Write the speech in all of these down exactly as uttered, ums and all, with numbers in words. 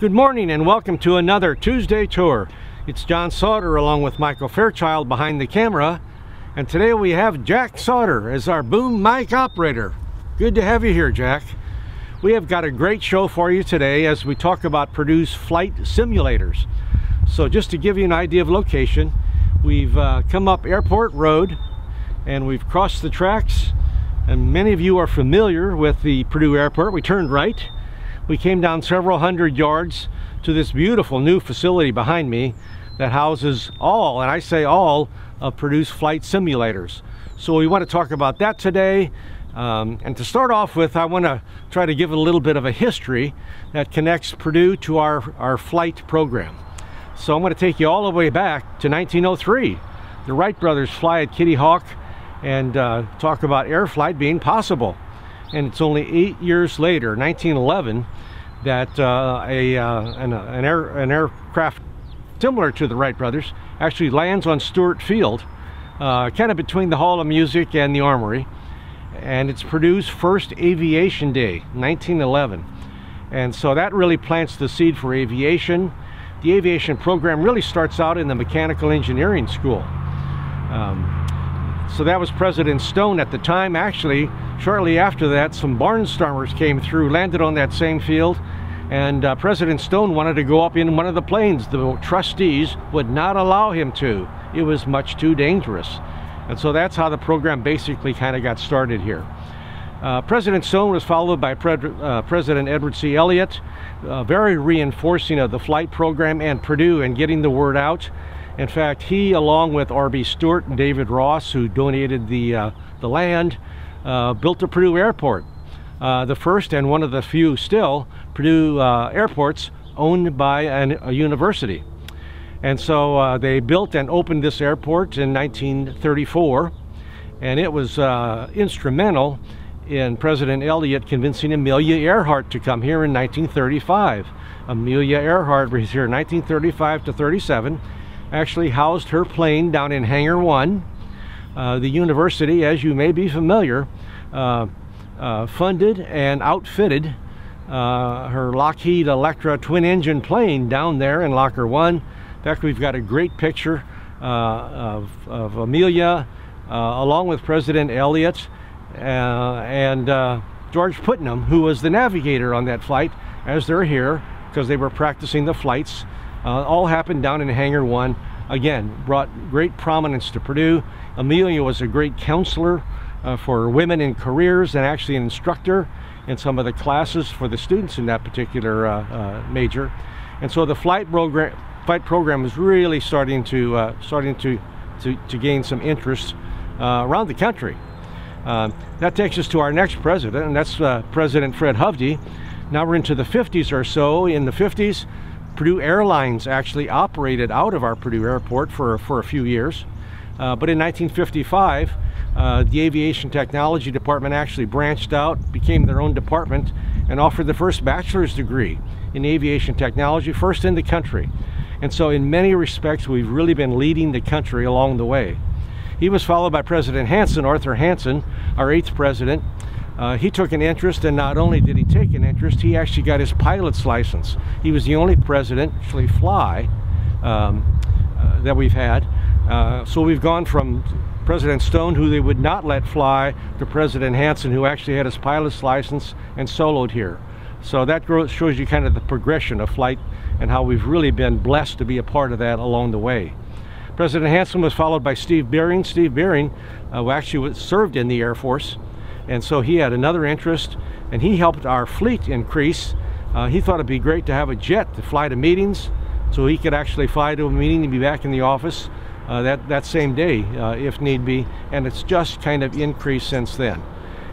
Good morning and welcome to another Tuesday tour. It's John Sauter along with Michael Fairchild behind the camera, and today we have Jack Sauter as our boom mic operator. Good to have you here, Jack. We have got a great show for you today as we talk about Purdue's flight simulators. So just to give you an idea of location, we've uh, come up Airport Road and we've crossed the tracks, and many of you are familiar with the Purdue Airport. We turned right. We came down several hundred yards to this beautiful new facility behind me that houses all, and I say all, of Purdue's flight simulators. So we want to talk about that today. Um, and to start off with, I want to try to give a little bit of a history that connects Purdue to our, our flight program. So I'm going to take you all the way back to nineteen oh three. The Wright brothers fly at Kitty Hawk and uh, talk about air flight being possible. And it's only eight years later, nineteen eleven, that uh, a, uh, an, an, air, an aircraft similar to the Wright brothers actually lands on Stewart Field, uh, kind of between the Hall of Music and the Armory. And it's Purdue's first aviation day, nineteen eleven. And so that really plants the seed for aviation. The aviation program really starts out in the mechanical engineering school. Um, So that was President Stone at the time. Actually, shortly after that, some barnstormers came through, landed on that same field, and uh, President Stone wanted to go up in one of the planes. The trustees would not allow him to. It was much too dangerous. And so that's how the program basically kind of got started here. Uh, President Stone was followed by Pre uh, President Edward C. Elliott, uh, very reinforcing of the flight program and Purdue and getting the word out. In fact, he, along with R B Stewart and David Ross, who donated the, uh, the land, uh, built the Purdue Airport, uh, the first and one of the few still Purdue uh, airports owned by an, a university. And so uh, they built and opened this airport in nineteen thirty-four, and it was uh, instrumental in President Elliott convincing Amelia Earhart to come here in nineteen thirty-five. Amelia Earhart was here in nineteen thirty-five to thirty-seven. Actually housed her plane down in Hangar One. Uh, the university, as you may be familiar, uh, uh, funded and outfitted uh, her Lockheed Electra twin-engine plane down there in Locker One. In fact, we've got a great picture uh, of, of Amelia uh, along with President Elliott uh, and uh, George Putnam, who was the navigator on that flight, as they're here because they were practicing the flights. Uh, all happened down in Hangar One. Again, brought great prominence to Purdue. Amelia was a great counselor uh, for women in careers, and actually an instructor in some of the classes for the students in that particular uh, uh, major. And so the flight program, flight program was really starting to uh, starting to, to to gain some interest uh, around the country. Uh, that takes us to our next president, and that's uh, President Fred Hovde. Now we're into the fifties or so. In the fifties. Purdue Airlines actually operated out of our Purdue Airport for, for a few years. Uh, but in nineteen fifty-five, uh, the Aviation Technology Department actually branched out, became their own department, and offered the first bachelor's degree in aviation technology, first in the country. And so in many respects, we've really been leading the country along the way. He was followed by President Hanson, Arthur Hanson, our eighth president. Uh, he took an interest, and not only did he take an interest, he actually got his pilot's license. He was the only president to actually fly um, uh, that we've had. Uh, so we've gone from President Stone, who they would not let fly, to President Hanson, who actually had his pilot's license and soloed here. So that shows you kind of the progression of flight and how we've really been blessed to be a part of that along the way. President Hanson was followed by Steve Beering. Steve Beering uh, who actually served in the Air Force. And so he had another interest, and he helped our fleet increase. Uh, he thought it'd be great to have a jet to fly to meetings, so he could actually fly to a meeting and be back in the office uh, that, that same day, uh, if need be. And it's just kind of increased since then.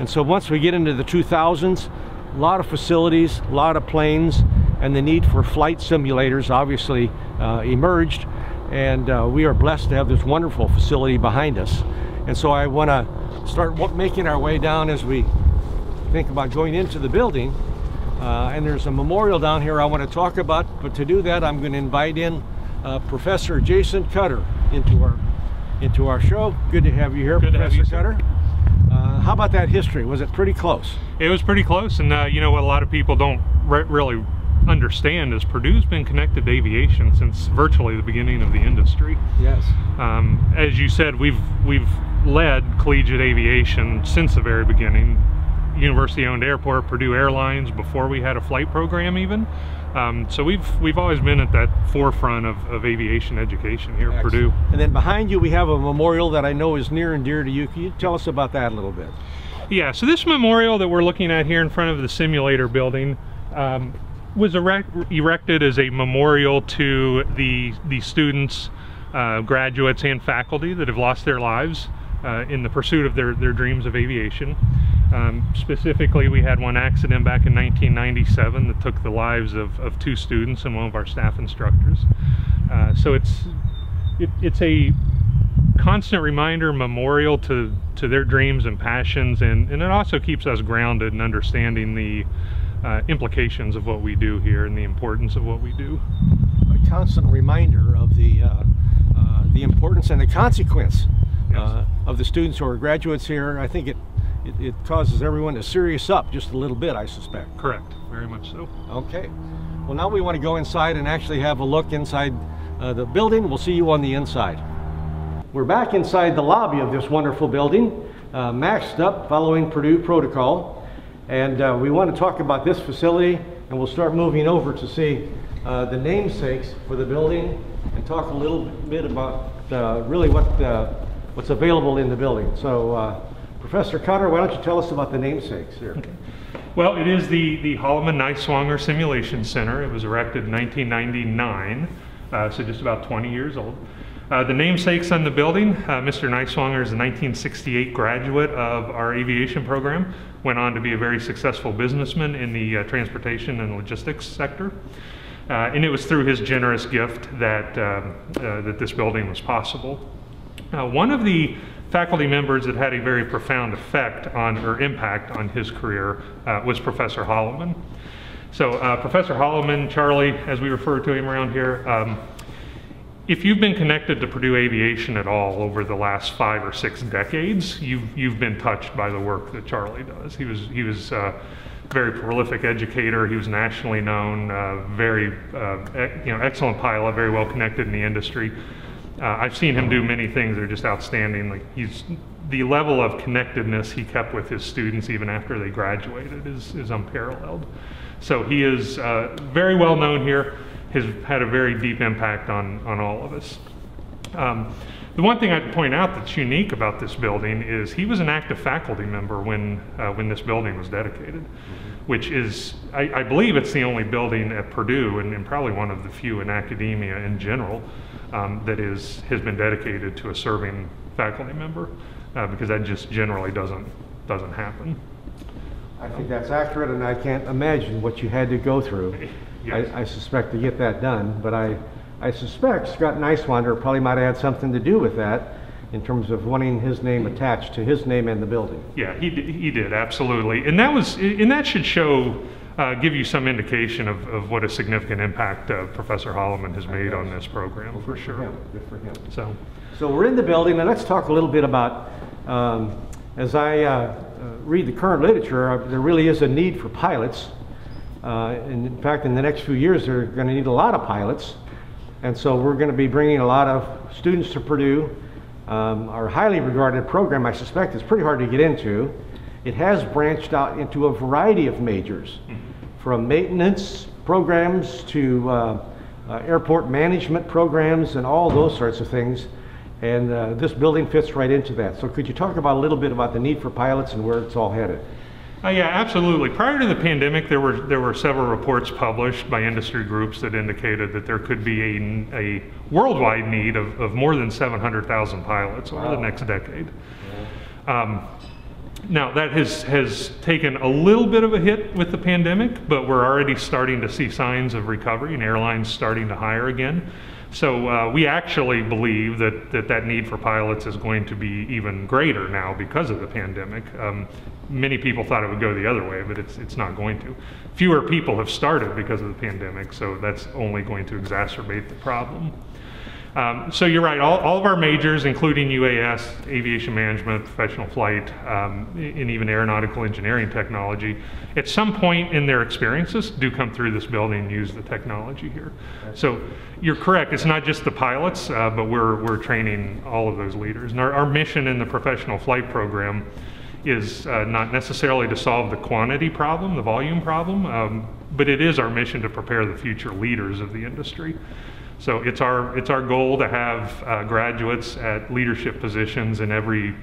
And so once we get into the two thousands, a lot of facilities, a lot of planes, and the need for flight simulators obviously uh, emerged. And uh, we are blessed to have this wonderful facility behind us. And so I want to start making our way down as we think about going into the building. Uh, and there's a memorial down here I want to talk about, but to do that, I'm going to invite in uh, Professor Jason Cutter into our into our show. Good to have you here, Good Professor to have you, Cutter. Uh, how about that history? Was it pretty close? It was pretty close, and uh, you know what? A lot of people don't re really understand is Purdue's been connected to aviation since virtually the beginning of the industry. Yes. Um, as you said, we've we've led collegiate aviation since the very beginning. University-owned airport, Purdue Airlines, before we had a flight program even. Um, so we've we've always been at that forefront of, of aviation education here at Purdue. And then behind you we have a memorial that I know is near and dear to you. Can you tell us about that a little bit? Yeah, so this memorial that we're looking at here in front of the simulator building um, was erect, erected as a memorial to the, the students, uh, graduates and faculty that have lost their lives uh, in the pursuit of their, their dreams of aviation. Um, specifically, we had one accident back in nineteen ninety-seven that took the lives of, of two students and one of our staff instructors. Uh, so it's it, it's a constant reminder, memorial to, to their dreams and passions, and, and it also keeps us grounded in understanding the uh, implications of what we do here and the importance of what we do. A constant reminder of the, uh, uh, the importance and the consequence uh, yes. of the students who are graduates here. I think it It, it causes everyone to serious up just a little bit, I suspect. Correct. Very much so. Okay. Well, now we want to go inside and actually have a look inside uh, the building. We'll see you on the inside. We're back inside the lobby of this wonderful building, uh, maxed up following Purdue protocol. And uh, we want to talk about this facility, and we'll start moving over to see uh, the namesakes for the building and talk a little bit about uh, really what uh, what's available in the building. So. Uh, Professor Cutter, why don't you tell us about the namesakes here? Okay. Well, it is the, the Holleman-Niswonger Simulation Center. It was erected in nineteen ninety-nine, uh, so just about twenty years old. Uh, the namesakes on the building, uh, Mister Niswonger is a nineteen sixty-eight graduate of our aviation program, went on to be a very successful businessman in the uh, transportation and logistics sector. Uh, and it was through his generous gift that, um, uh, that this building was possible. Uh, one of the faculty members that had a very profound effect on or impact on his career uh, was Professor Holleman. So uh, Professor Holleman, Charlie, as we refer to him around here, um, if you've been connected to Purdue Aviation at all over the last five or six decades, you've, you've been touched by the work that Charlie does. He was, he was uh, a very prolific educator. He was nationally known, uh, very uh, e you know, excellent pilot, very well connected in the industry. Uh, I've seen him do many things that are just outstanding. Like he's, the level of connectedness he kept with his students even after they graduated is, is unparalleled. So he is uh, very well known here, has had a very deep impact on, on all of us. Um, the one thing I'd point out that's unique about this building is he was an active faculty member when, uh, when this building was dedicated, which is, I, I believe it's the only building at Purdue and, and probably one of the few in academia in general Um, that is has been dedicated to a serving faculty member, uh, because that just generally doesn't doesn't happen. I think that's accurate, and I can't imagine what you had to go through. Yes. I, I suspect to get that done, but I I suspect Scott Niswonger probably might have had something to do with that in terms of wanting his name attached to his name and the building. Yeah, he he did absolutely, and that was and that should show. Uh, give you some indication of, of what a significant impact uh, Professor Holleman has made on this program. Good for sure. For him. Good for him. So, so we're in the building, and let's talk a little bit about, um, as I uh, uh, read the current literature, uh, there really is a need for pilots. Uh, and in fact, in the next few years, they're going to need a lot of pilots. And so we're going to be bringing a lot of students to Purdue. Um, our highly regarded program, I suspect, is pretty hard to get into. It has branched out into a variety of majors. Mm-hmm. From maintenance programs to uh, uh, airport management programs and all those sorts of things. And uh, this building fits right into that. So could you talk about a little bit about the need for pilots and where it's all headed? Uh, yeah, absolutely. Prior to the pandemic, there were, there were several reports published by industry groups that indicated that there could be a, a worldwide need of, of more than seven hundred thousand pilots over wow. the next decade. Yeah. Um, Now that has, has taken a little bit of a hit with the pandemic, but we're already starting to see signs of recovery and airlines starting to hire again. So uh, we actually believe that, that that need for pilots is going to be even greater now because of the pandemic. Um, many people thought it would go the other way, but it's, it's not going to. Fewer people have started because of the pandemic, so that's only going to exacerbate the problem. Um, so you're right, all, all of our majors, including U A S, aviation management, professional flight, um, and even aeronautical engineering technology, at some point in their experiences do come through this building and use the technology here. So you're correct, it's not just the pilots, uh, but we're, we're training all of those leaders. And our, our mission in the professional flight program is uh, not necessarily to solve the quantity problem, the volume problem, um, but it is our mission to prepare the future leaders of the industry. So it's our, it's our goal to have uh, graduates at leadership positions in every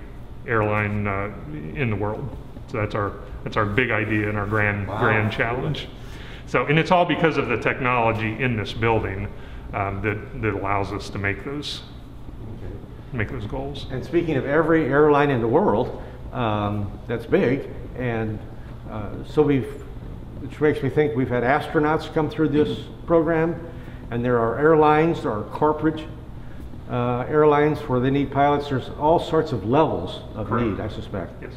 airline uh, in the world. So that's our, that's our big idea and our grand, wow. grand challenge. So, and it's all because of the technology in this building um, that, that allows us to make those, make those goals. And speaking of every airline in the world, um, that's big, and uh, so we've, which makes me think we've had astronauts come through this mm-hmm. program. And there are airlines, there are corporate uh, airlines where they need pilots. There's all sorts of levels of Correct. need, I suspect. Yes.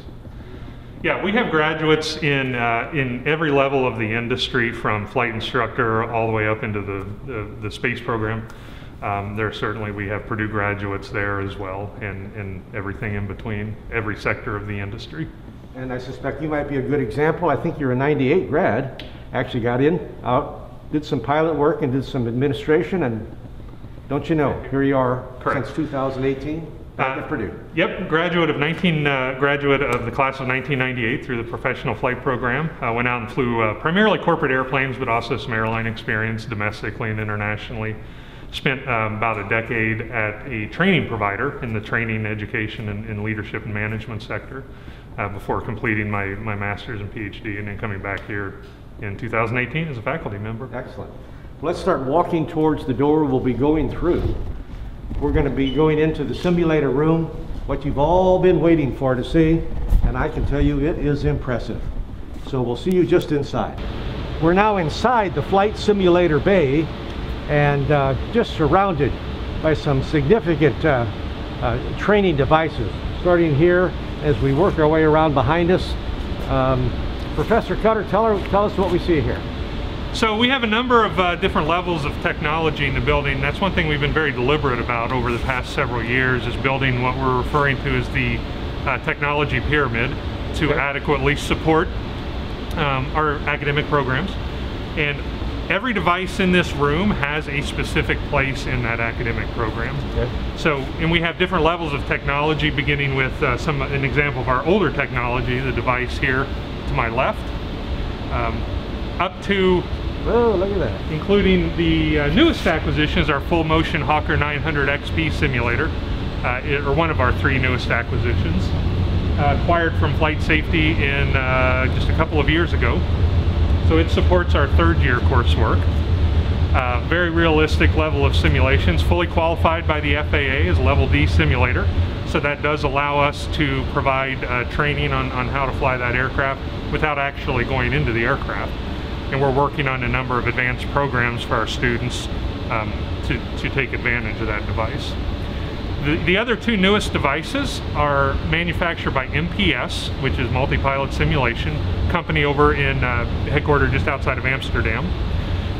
Yeah, we have graduates in uh, in every level of the industry, from flight instructor all the way up into the the, the space program. Um, there certainly we have Purdue graduates there as well, and and everything in between, every sector of the industry. And I suspect you might be a good example. I think you're a ninety-eight grad, actually got in out. Did some pilot work and did some administration, and don't you know, here you are Correct. since two thousand eighteen back uh, at Purdue. Yep, graduate of nineteen, uh, graduate of the class of nineteen ninety-eight through the professional flight program. Uh, went out and flew uh, primarily corporate airplanes, but also some airline experience domestically and internationally. Spent um, about a decade at a training provider in the training, education, and, and leadership and management sector uh, before completing my, my master's and PhD, and then coming back here in two thousand eighteen as a faculty member. Excellent. Let's start walking towards the door we'll be going through. We're going to be going into the simulator room, what you've all been waiting for to see, and I can tell you it is impressive. So we'll see you just inside. We're now inside the flight simulator bay, and uh, just surrounded by some significant uh, uh, training devices. Starting here as we work our way around behind us, um, Professor Cutter, tell, her, tell us what we see here. So we have a number of uh, different levels of technology in the building. That's one thing we've been very deliberate about over the past several years, is building what we're referring to as the uh, technology pyramid to okay. adequately support um, our academic programs. And every device in this room has a specific place in that academic program. Okay. So, and we have different levels of technology, beginning with uh, some, an example of our older technology, the device here to my left, um, up to, oh, look at that, including the uh, newest acquisitions, our full motion Hawker nine hundred X P simulator, uh, it, or one of our three newest acquisitions, uh, acquired from Flight Safety in uh, just a couple of years ago. So it supports our third year coursework. Uh, very realistic level of simulations, fully qualified by the F A A as level D simulator. So that does allow us to provide uh, training on, on how to fly that aircraft without actually going into the aircraft. And we're working on a number of advanced programs for our students um, to, to take advantage of that device. The, the other two newest devices are manufactured by M P S, which is Multi-Pilot Simulation, company over in uh, headquartered just outside of Amsterdam.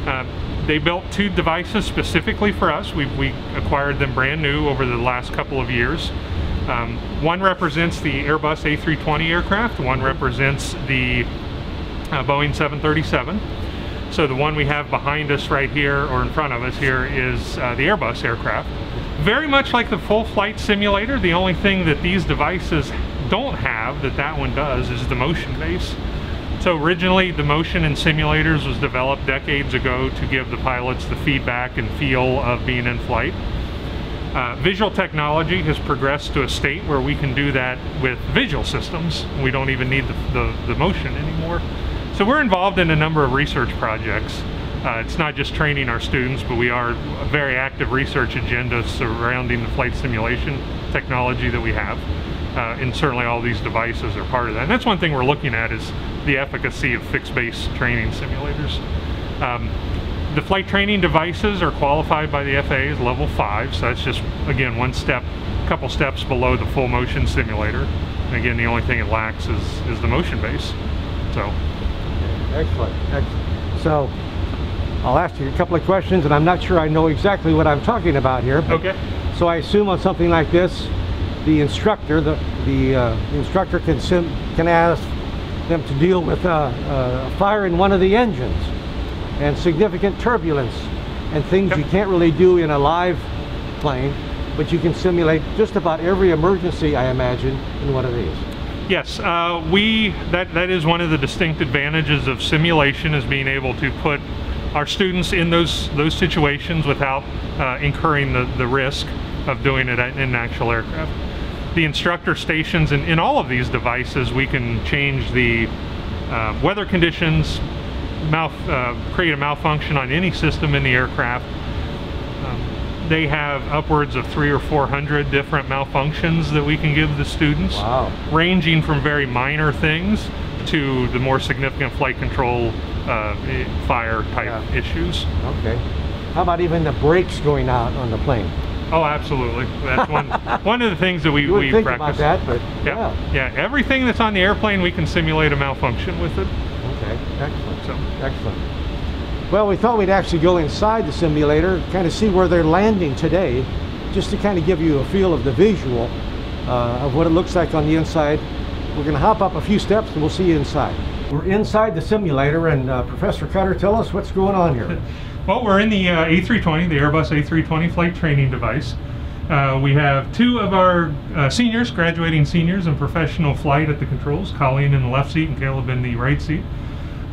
Uh, They built two devices specifically for us. We, we acquired them brand new over the last couple of years. Um, one represents the Airbus A three twenty aircraft, one represents the uh, Boeing seven thirty-seven. So the one we have behind us right here, or in front of us here, is uh, the Airbus aircraft. Very much like the full flight simulator, the only thing that these devices don't have that that one does is the motion base. So originally, the motion in simulators was developed decades ago to give the pilots the feedback and feel of being in flight. Uh, visual technology has progressed to a state where we can do that with visual systems. We don't even need the, the, the motion anymore. So we're involved in a number of research projects. Uh, it's not just training our students, but we are a very active research agenda surrounding the flight simulation technology that we have. Uh, and certainly all these devices are part of that. And that's one thing we're looking at, is the efficacy of fixed-base training simulators. Um, the flight training devices are qualified by the F A A as level five, so that's just, again, one step, a couple steps below the full motion simulator. And again, the only thing it lacks is, is the motion base, so. Excellent, excellent. So, I'll ask you a couple of questions, and I'm not sure I know exactly what I'm talking about here. Okay. So I assume on something like this, the instructor, the the uh, instructor can sim can ask them to deal with a uh, uh, fire in one of the engines and significant turbulence and things yep. you can't really do in a live plane, but you can simulate just about every emergency, I imagine, in one of these. Yes, uh, we that that is one of the distinct advantages of simulation, is being able to put our students in those those situations without uh, incurring the, the risk of doing it in an actual aircraft. The instructor stations in, in all of these devices, we can change the uh, weather conditions, mal uh, create a malfunction on any system in the aircraft. Um, they have upwards of three or four hundred different malfunctions that we can give the students, wow. ranging from very minor things to the more significant flight control uh, fire type yeah. issues. Okay. How about even the brakes going out on the plane? Oh, absolutely. That's one one of the things that we, you we think practice. About that, but yeah. yeah. Yeah, everything that's on the airplane, we can simulate a malfunction with it. Okay, excellent. So. Excellent. Well, we thought we'd actually go inside the simulator, kind of see where they're landing today, just to kind of give you a feel of the visual uh, of what it looks like on the inside. We're going to hop up a few steps and we'll see you inside. We're inside the simulator, and uh, Professor Cutter, tell us what's going on here. Well, we're in the uh, A three twenty, the Airbus A three twenty flight training device. Uh, we have two of our uh, seniors, graduating seniors in professional flight at the controls, Colleen in the left seat and Caleb in the right seat.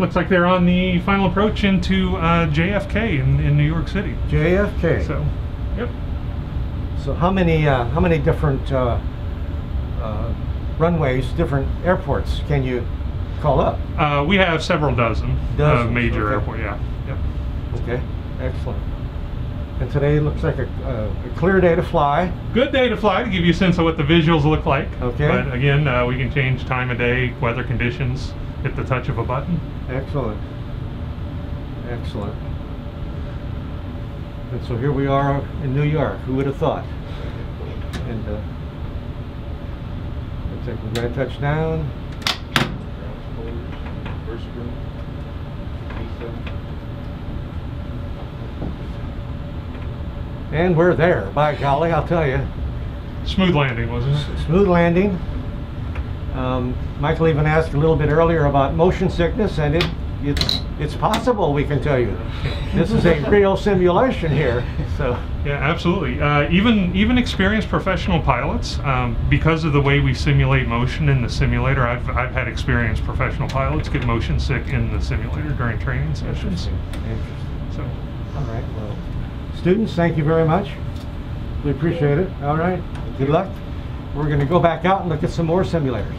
Looks like they're on the final approach into uh, J F K in, in New York City. J F K. So, yep. So how many, uh, how many different uh, uh, runways, different airports can you call up? Uh, we have several dozen, dozen. Uh, major okay. airports, yeah. Yep. Okay, excellent. And today looks like a, a, a clear day to fly. Good day to fly, to give you a sense of what the visuals look like. Okay. But again, uh, we can change time of day, weather conditions, at the touch of a button. Excellent. Excellent. And so here we are in New York. Who would have thought? And uh, looks like we're going to touch down. First room. And we're there, by golly, I'll tell you. Smooth landing, wasn't it? Smooth landing. Um, Michael even asked a little bit earlier about motion sickness, and it, it's, it's possible, we can tell you. This is a real simulation here. So. Yeah, absolutely. Uh, even, even experienced professional pilots, um, because of the way we simulate motion in the simulator, I've, I've had experienced professional pilots get motion sick in the simulator during training sessions. Interesting. Interesting. So. All right, well. Students, thank you very much. We appreciate it. All right, good luck. We're going to go back out and look at some more simulators.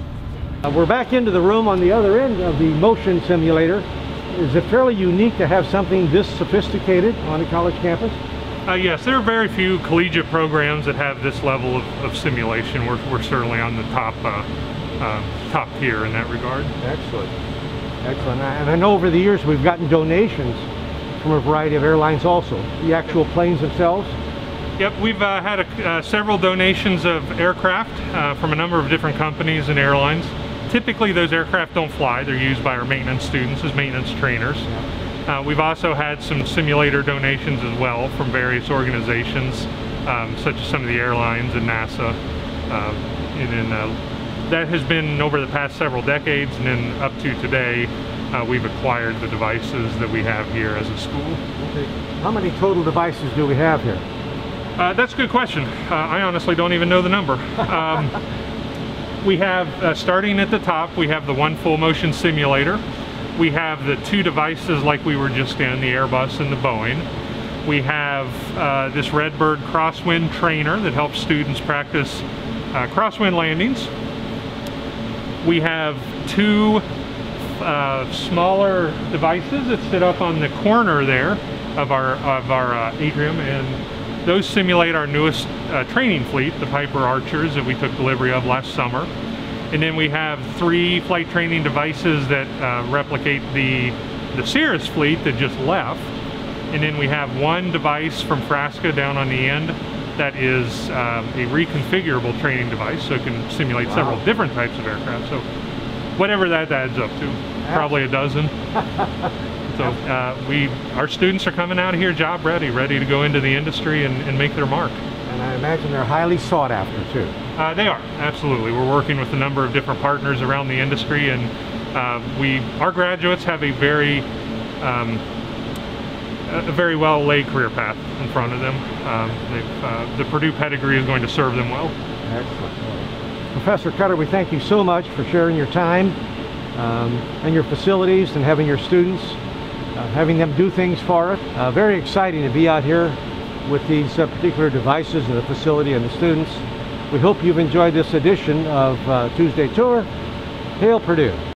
Uh, we're back into the room on the other end of the motion simulator. Is it fairly unique to have something this sophisticated on a college campus? Uh, yes, there are very few collegiate programs that have this level of, of simulation. We're, we're certainly on the top, uh, uh, top tier in that regard. Excellent, excellent. And I know over the years we've gotten donations from a variety of airlines also, the actual planes themselves? Yep, we've uh, had a, uh, several donations of aircraft uh, from a number of different companies and airlines. Typically those aircraft don't fly, they're used by our maintenance students as maintenance trainers. Uh, we've also had some simulator donations as well from various organizations, um, such as some of the airlines and NASA. Uh, and then, uh, that has been over the past several decades, and then up to today, Uh, we've acquired the devices that we have here as a school. Okay. How many total devices do we have here? Uh, that's a good question. Uh, I honestly don't even know the number. Um, we have, uh, starting at the top, we have the one full motion simulator. We have the two devices like we were just in, the Airbus and the Boeing. We have uh, this Redbird crosswind trainer that helps students practice uh, crosswind landings. We have two Uh, smaller devices that sit up on the corner there of our of our uh, atrium, and those simulate our newest uh, training fleet, the Piper Archers, that we took delivery of last summer. And then we have three flight training devices that uh, replicate the the Cirrus fleet that just left. And then we have one device from Frasca down on the end that is um, a reconfigurable training device, so it can simulate wow. several different types of aircraft. So whatever that adds up to, probably a dozen. So uh, we, our students are coming out of here job ready, ready to go into the industry and, and make their mark. And I imagine they're highly sought after too. Uh, they are, absolutely. We're working with a number of different partners around the industry, and uh, we, our graduates have a very, um, a very well laid career path in front of them. Um, uh, the Purdue pedigree is going to serve them well. Excellent. Professor Cutter, we thank you so much for sharing your time um, and your facilities and having your students, uh, having them do things for us. Uh, very exciting to be out here with these uh, particular devices in the facility and the students. We hope you've enjoyed this edition of uh, Tuesday Tour. Hail Purdue!